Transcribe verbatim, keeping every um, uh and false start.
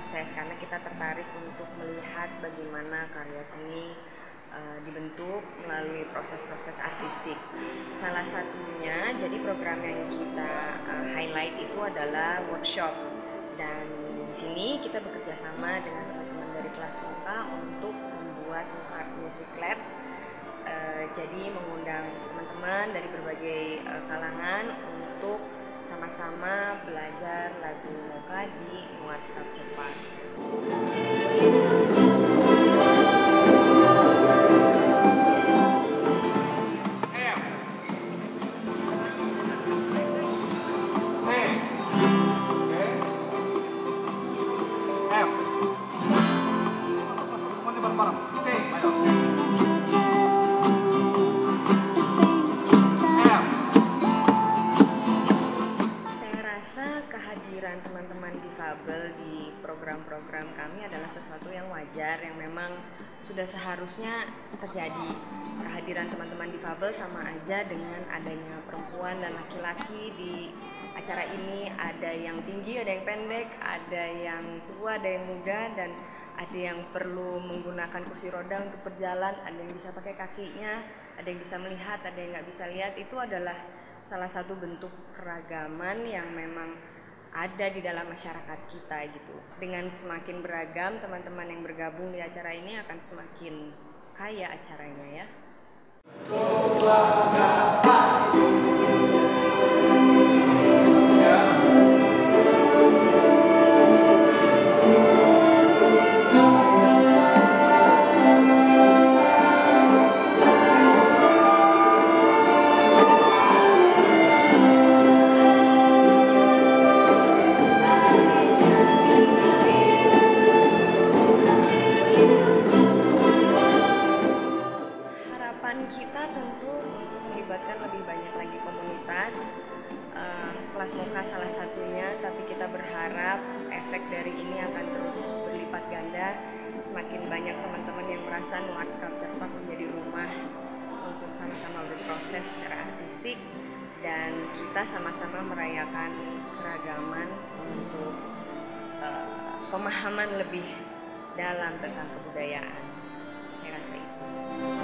proses, karena kita tertarik untuk melihat bagaimana karya seni uh, dibentuk melalui proses-proses artistik. Salah satunya, jadi program yang kita uh, highlight itu adalah workshop, dan di sini kita bekerja sama dengan teman-teman dari Kelas Mocca untuk membuat Nu Art Music Lab. Uh, jadi mengundang teman-teman dari berbagai uh, kalangan untuk sama-sama belajar lagu Mocca di nuansa Jepang. Teman-teman di Fable di program-program kami adalah sesuatu yang wajar, yang memang sudah seharusnya terjadi. Kehadiran teman-teman di Fable sama aja dengan adanya perempuan dan laki-laki di acara ini. Ada yang tinggi, ada yang pendek, ada yang tua, ada yang muda, dan ada yang perlu menggunakan kursi roda untuk berjalan, ada yang bisa pakai kakinya, ada yang bisa melihat, ada yang nggak bisa lihat. Itu adalah salah satu bentuk keragaman yang memang ada di dalam masyarakat kita gitu. Dengan semakin beragam, teman-teman yang bergabung di acara ini akan semakin kaya acaranya ya. Kelas Mocca salah satunya, tapi kita berharap efek dari ini akan terus berlipat ganda. Semakin banyak teman-teman yang merasa Nu Art Music menjadi rumah untuk sama-sama berproses secara artistik, dan kita sama-sama merayakan keragaman untuk uh, pemahaman lebih dalam tentang kebudayaan. Saya rasa itu.